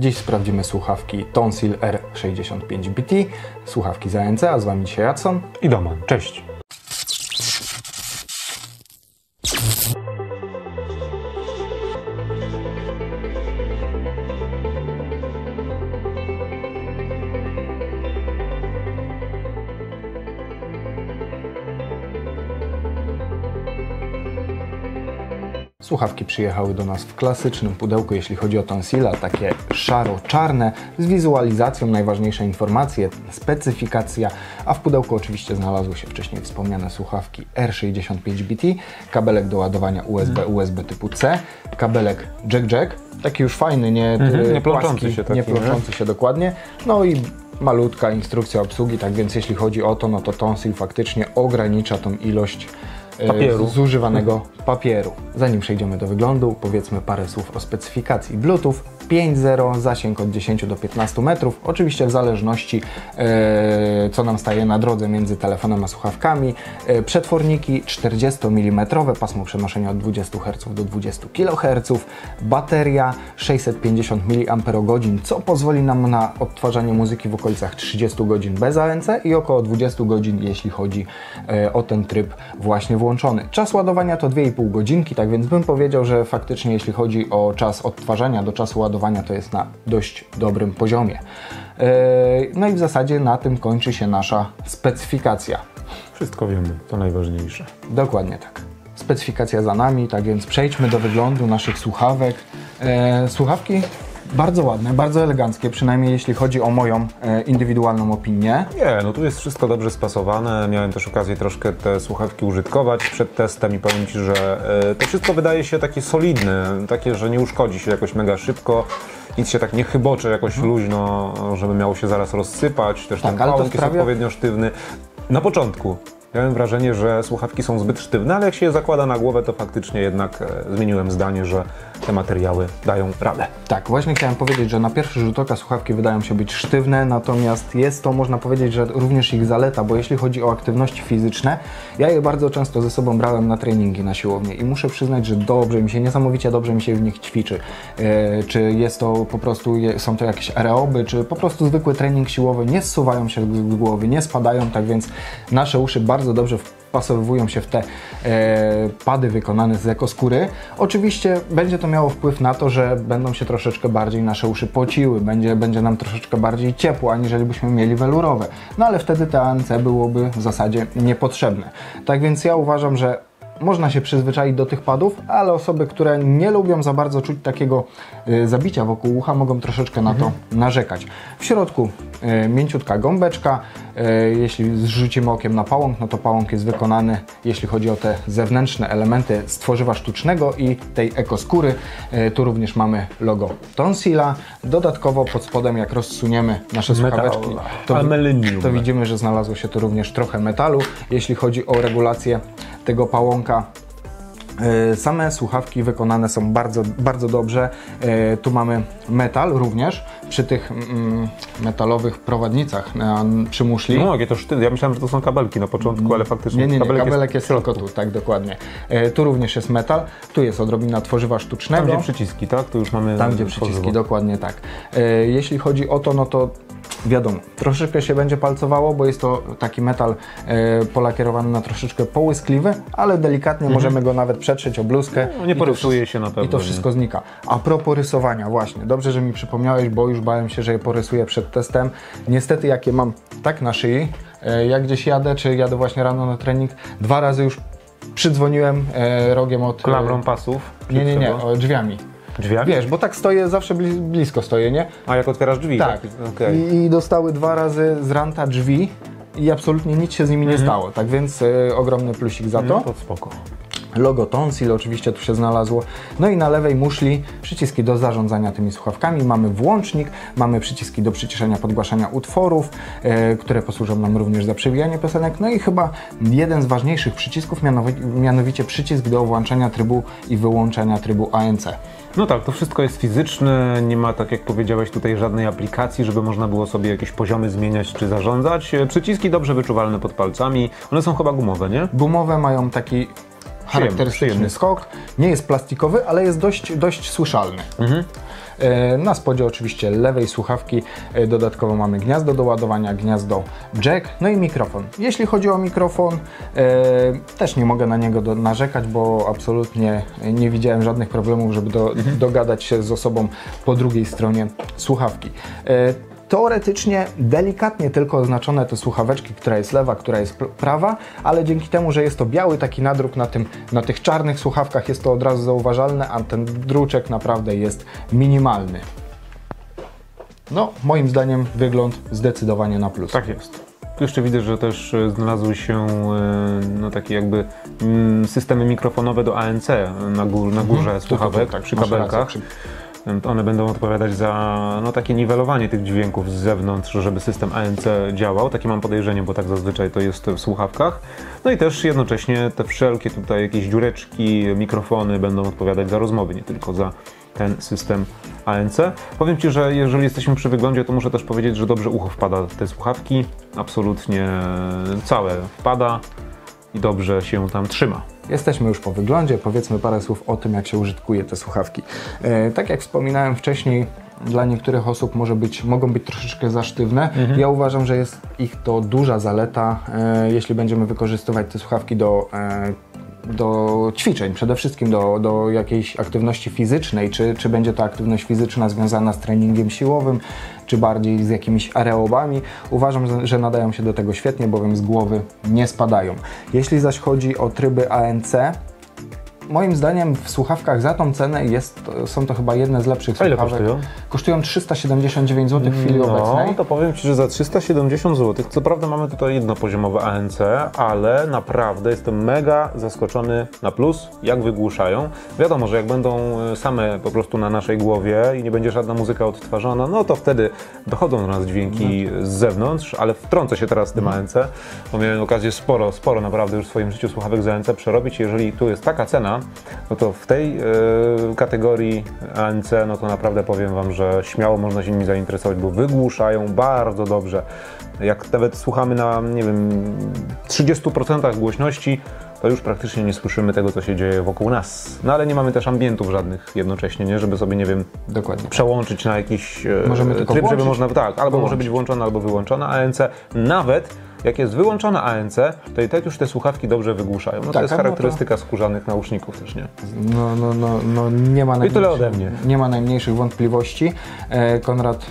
Dziś sprawdzimy słuchawki Tonsil R65BT, słuchawki z ANC, a z Wami dzisiaj Jadson i Doman. Cześć! Słuchawki przyjechały do nas w klasycznym pudełku, jeśli chodzi o Tonsila, takie szaro-czarne, z wizualizacją, najważniejsze informacje, specyfikacja, a w pudełku oczywiście znalazły się wcześniej wspomniane słuchawki R65BT, kabelek do ładowania USB typu C, kabelek jack-jack, taki już fajny, nie plączący się dokładnie, no i malutka instrukcja obsługi, tak więc jeśli chodzi o to, no to Tonsil faktycznie ogranicza tą ilość papieru. Zużywanego papieru. Zanim przejdziemy do wyglądu, powiedzmy parę słów o specyfikacji. Bluetooth 5.0, zasięg od 10 do 15 metrów, oczywiście w zależności co nam staje na drodze między telefonem a słuchawkami. Przetworniki 40 mm, pasmo przenoszenia od 20 Hz do 20 kHz, bateria 650 mAh, co pozwoli nam na odtwarzanie muzyki w okolicach 30 godzin bez ANC i około 20 godzin, jeśli chodzi o ten tryb właśnie włączony. Czas ładowania to 2,5 godzinki, tak więc bym powiedział, że faktycznie jeśli chodzi o czas odtwarzania do czasu ładowania, to jest na dość dobrym poziomie. No i w zasadzie na tym kończy się nasza specyfikacja. Wszystko wiemy, to najważniejsze. Dokładnie tak. Specyfikacja za nami, tak więc przejdźmy do wyglądu naszych słuchawek. Słuchawki bardzo ładne, bardzo eleganckie, przynajmniej jeśli chodzi o moją indywidualną opinię. No tu jest wszystko dobrze spasowane. Miałem też okazję troszkę te słuchawki użytkować przed testem i powiem Ci, że to wszystko wydaje się takie solidne, takie, że nie uszkodzi się jakoś mega szybko. Nic się tak nie chybocze jakoś luźno, żeby miało się zaraz rozsypać. Też tak, ten pałąk jest odpowiednio sztywny. Na początku miałem wrażenie, że słuchawki są zbyt sztywne, ale jak się je zakłada na głowę, to faktycznie jednak zmieniłem zdanie, że te materiały dają radę. Tak, właśnie chciałem powiedzieć, że na pierwszy rzut oka słuchawki wydają się być sztywne, natomiast jest to, można powiedzieć, że również ich zaleta, bo jeśli chodzi o aktywności fizyczne, ja je bardzo często ze sobą brałem na treningi na siłownię i muszę przyznać, że niesamowicie dobrze mi się w nich ćwiczy. Czy jest to po prostu, są to jakieś aeroby, czy po prostu zwykły trening siłowy, nie zsuwają się z głowy, nie spadają, tak więc nasze uszy bardzo dobrze wpasowują się w te pady wykonane z ekoskóry. Oczywiście będzie to miało wpływ na to, że będą się troszeczkę bardziej nasze uszy pociły, będzie nam troszeczkę bardziej ciepło, aniżeli byśmy mieli welurowe. No ale wtedy te ANC byłoby w zasadzie niepotrzebne. Tak więc ja uważam, że można się przyzwyczaić do tych padów, ale osoby, które nie lubią za bardzo czuć takiego zabicia wokół ucha, mogą troszeczkę na to narzekać. W środku mięciutka gąbeczka. Jeśli zrzucimy okiem na pałąk, no to pałąk jest wykonany, jeśli chodzi o te zewnętrzne elementy, z tworzywa sztucznego i tej ekoskóry. Tu również mamy logo Tonsila. Dodatkowo pod spodem, jak rozsuniemy nasze słuchaweczki, to widzimy, że znalazło się tu również trochę metalu. Jeśli chodzi o regulację tego pałąka, same słuchawki wykonane są bardzo dobrze. Tu mamy metal również przy tych metalowych prowadnicach przy muszli. No jakie to sztywne. Ja myślałem, że to są kabelki na początku, ale faktycznie kabelek jest tylko tu, tak dokładnie. Tu również jest metal, tu jest odrobina tworzywa sztucznego. Tam gdzie przyciski, tak? Tu już mamy tam gdzie przyciski, dokładnie tak. Jeśli chodzi o to, no to wiadomo, troszeczkę się będzie palcowało, bo jest to taki metal polakierowany na troszeczkę połyskliwy, ale delikatnie możemy go nawet przetrzeć o bluzkę. No, nie porysuje się na pewno. I to wszystko znika. A propos rysowania, właśnie, dobrze, że mi przypomniałeś, bo już bałem się, że je porysuję przed testem. Niestety, jak je mam tak na szyi, jak gdzieś jadę, czy jadę właśnie rano na trening, dwa razy już przydzwoniłem rogiem od... Klamrą pasów? Nie, drzwiami. Drzwiami? Wiesz, bo tak stoję, zawsze blisko stoję, nie? A jak otwierasz drzwi? Tak. Okay. I dostały dwa razy z ranta drzwi i absolutnie nic się z nimi nie stało. Tak więc ogromny plusik za to. No to spoko. Logo Tonsil oczywiście tu się znalazło. No i na lewej muszli przyciski do zarządzania tymi słuchawkami. Mamy włącznik, mamy przyciski do przyciszenia, podgłaszania utworów, które posłużą nam również za przewijanie piosenek. No i chyba jeden z ważniejszych przycisków, mianowicie przycisk do włączenia trybu i wyłączenia trybu ANC. No tak, to wszystko jest fizyczne, nie ma, tak jak powiedziałeś, tutaj żadnej aplikacji, żeby można było sobie jakieś poziomy zmieniać czy zarządzać. Przyciski dobrze wyczuwalne pod palcami, one są chyba gumowe, nie? Gumowe, mają taki charakterystyczny skok, nie jest plastikowy, ale jest dość słyszalny. Na spodzie oczywiście lewej słuchawki dodatkowo mamy gniazdo do ładowania, gniazdo jack, no i mikrofon. Jeśli chodzi o mikrofon, też nie mogę na niego narzekać, bo absolutnie nie widziałem żadnych problemów, żeby dogadać się z osobą po drugiej stronie słuchawki. Teoretycznie delikatnie tylko oznaczone te słuchaweczki, która jest lewa, która jest prawa, ale dzięki temu, że jest to biały taki nadruk na tych czarnych słuchawkach, jest to od razu zauważalne, a ten druczek naprawdę jest minimalny. No, moim zdaniem wygląd zdecydowanie na plus. Tak jest. Tu jeszcze widzę, że też znalazły się no, takie jakby systemy mikrofonowe do ANC na górze słuchawek, tak, przy kabelkach. One będą odpowiadać za no, takie niwelowanie tych dźwięków z zewnątrz, żeby system ANC działał. Takie mam podejrzenie, bo tak zazwyczaj to jest w słuchawkach. No i też jednocześnie te wszelkie tutaj jakieś dziureczki, mikrofony będą odpowiadać za rozmowy, nie tylko za ten system ANC. Powiem Ci, że jeżeli jesteśmy przy wyglądzie, to muszę też powiedzieć, że dobrze ucho wpada w te słuchawki. Absolutnie całe wpada i dobrze się tam trzyma. Jesteśmy już po wyglądzie, powiedzmy parę słów o tym, jak się użytkuje te słuchawki. Tak jak wspominałem wcześniej, dla niektórych osób mogą być troszeczkę za sztywne. Ja uważam, że jest ich to duża zaleta, jeśli będziemy wykorzystywać te słuchawki do ćwiczeń, przede wszystkim do jakiejś aktywności fizycznej, czy będzie to aktywność fizyczna związana z treningiem siłowym, czy bardziej z jakimiś aerobami. Uważam, że nadają się do tego świetnie, bowiem z głowy nie spadają. Jeśli zaś chodzi o tryby ANC, moim zdaniem w słuchawkach za tą cenę są to chyba jedne z lepszych słuchawek. A ile kosztują? Kosztują 379 zł w chwili obecnej. No, to powiem Ci, że za 370 zł, co prawda mamy tutaj jednopoziomowe ANC, ale naprawdę jestem mega zaskoczony na plus, jak wygłuszają. Wiadomo, że jak będą same po prostu na naszej głowie i nie będzie żadna muzyka odtwarzana, no to wtedy dochodzą do nas dźwięki z zewnątrz, ale wtrącę się teraz z tym ANC, bo miałem okazję sporo naprawdę już w swoim życiu słuchawek z ANC przerobić. Jeżeli tu jest taka cena, no to w tej kategorii ANC, no to naprawdę powiem Wam, że śmiało można się nimi zainteresować, bo wygłuszają bardzo dobrze. Jak nawet słuchamy na, nie wiem, 30% głośności, to już praktycznie nie słyszymy tego, co się dzieje wokół nas. No ale nie mamy też ambientów żadnych jednocześnie, nie? Żeby sobie, nie wiem, dokładnie przełączyć na jakiś tryb, żeby można, tak, albo może być włączona, albo wyłączona ANC. Nawet jak jest wyłączona ANC, to i tak już te słuchawki dobrze wygłuszają. No tak, to jest charakterystyka skórzanych nauszników też, nie? No nie ma najmniejszych, i tyle ode mnie. Nie ma najmniejszych wątpliwości. Konrad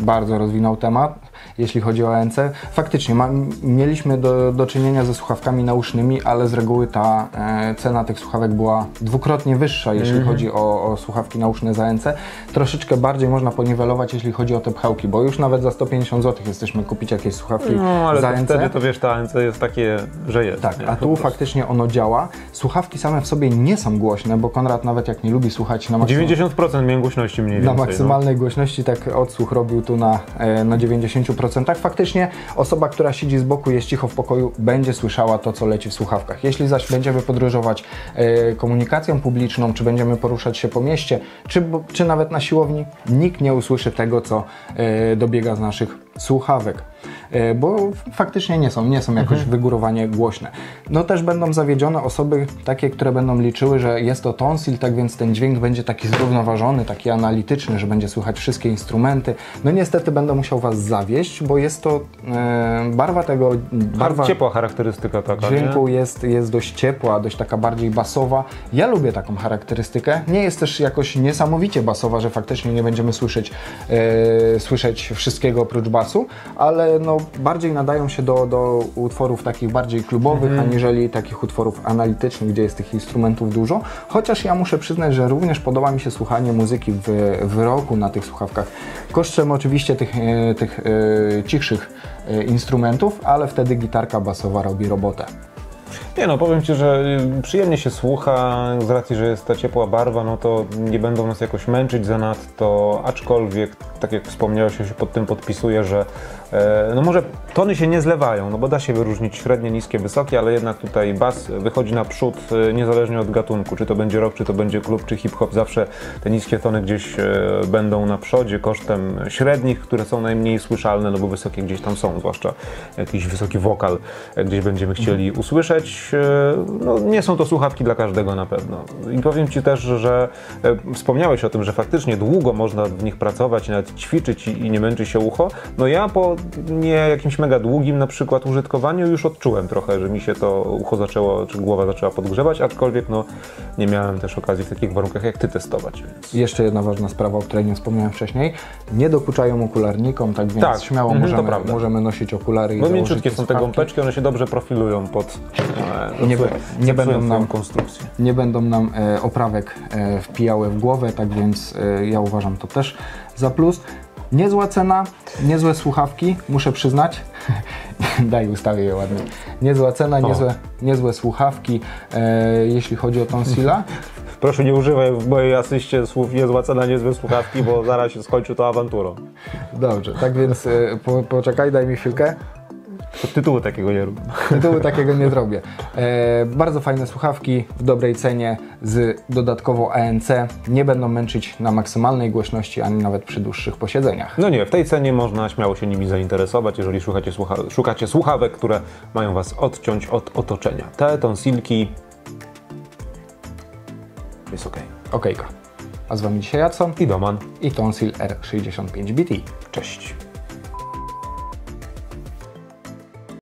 bardzo rozwinął temat, jeśli chodzi o ANC. Faktycznie mieliśmy do czynienia ze słuchawkami nausznymi, ale z reguły ta cena tych słuchawek była dwukrotnie wyższa, jeśli chodzi o słuchawki nauszne za ANC. Troszeczkę bardziej można poniwelować, jeśli chodzi o te pchałki, bo już nawet za 150 zł jesteśmy kupić jakieś słuchawki za ANC. Wtedy to wiesz, ta ANC jest takie, że jest. Tak, nie? A tu faktycznie ono działa. Słuchawki same w sobie nie są głośne, bo Konrad nawet jak nie lubi słuchać na 90% miałem głośności mniej więcej. Na maksymalnej głośności tak odsłuch robił tu na 90%. Faktycznie osoba, która siedzi z boku, jest cicho w pokoju, będzie słyszała to, co leci w słuchawkach. Jeśli zaś będziemy podróżować komunikacją publiczną, czy będziemy poruszać się po mieście, czy nawet na siłowni, nikt nie usłyszy tego, co dobiega z naszych słuchawek, bo faktycznie nie są jakoś wygórowanie głośne. No też będą zawiedzione osoby takie, które będą liczyły, że jest to tonsil, tak więc ten dźwięk będzie taki zrównoważony, taki analityczny, że będzie słychać wszystkie instrumenty. No niestety będę musiał Was zawieść, bo jest to barwa ciepła charakterystyka taka, dźwięku jest dość ciepła, dość taka bardziej basowa. Ja lubię taką charakterystykę. Nie jest też jakoś niesamowicie basowa, że faktycznie nie będziemy słyszeć wszystkiego oprócz basu, ale no bardziej nadają się do utworów takich bardziej klubowych, aniżeli takich utworów analitycznych, gdzie jest tych instrumentów dużo. Chociaż ja muszę przyznać, że również podoba mi się słuchanie muzyki w roku na tych słuchawkach. Kosztem oczywiście tych cichszych instrumentów, ale wtedy gitarka basowa robi robotę. Nie no, powiem Ci, że przyjemnie się słucha, z racji, że jest ta ciepła barwa, no to nie będą nas jakoś męczyć zanadto, aczkolwiek tak jak wspomniałeś, ja się pod tym podpisuję, że no może tony się nie zlewają, no bo da się wyróżnić średnie, niskie, wysokie, ale jednak tutaj bas wychodzi naprzód niezależnie od gatunku, czy to będzie rock, czy to będzie klub, czy hip-hop, zawsze te niskie tony gdzieś będą na przodzie kosztem średnich, które są najmniej słyszalne, no bo wysokie gdzieś tam są, zwłaszcza jakiś wysoki wokal gdzieś będziemy chcieli usłyszeć. No nie są to słuchawki dla każdego na pewno. I powiem Ci też, że wspomniałeś o tym, że faktycznie długo można w nich pracować, nawet ćwiczyć i nie męczy się ucho. No ja po nie jakimś mega długim na przykład użytkowaniu już odczułem trochę, że mi się to ucho zaczęło, czy głowa zaczęła podgrzewać, aczkolwiek no nie miałem też okazji w takich warunkach jak Ty testować. Więc. Jeszcze jedna ważna sprawa, o której nie wspomniałem wcześniej. Nie dokuczają okularnikom, tak więc śmiało możemy nosić okulary i założyć te mięciutkie są te gąbeczki, one się dobrze profilują pod konstrukcję. Nie będą nam oprawek wpijały w głowę, tak więc ja uważam to też za plus. Niezła cena, niezłe słuchawki, muszę przyznać. Daj, ustawię je ładnie. Niezła cena, niezłe słuchawki, jeśli chodzi o Tonsila. Proszę nie używaj w mojej asyście słów niezła cena, niezłe słuchawki, bo zaraz się skończy to awanturą. Dobrze, tak więc poczekaj, daj mi chwilkę. Tytułu takiego nie robię. Tytułu takiego nie zrobię. Bardzo fajne słuchawki, w dobrej cenie, z dodatkowo ANC. Nie będą męczyć na maksymalnej głośności, ani nawet przy dłuższych posiedzeniach. No nie, w tej cenie można śmiało się nimi zainteresować, jeżeli szukacie słuchawek, które mają Was odciąć od otoczenia. Te Tonsilki jest okej. Okejka. A z Wami dzisiaj Jacom i Doman i Tonsil R65BT. Cześć.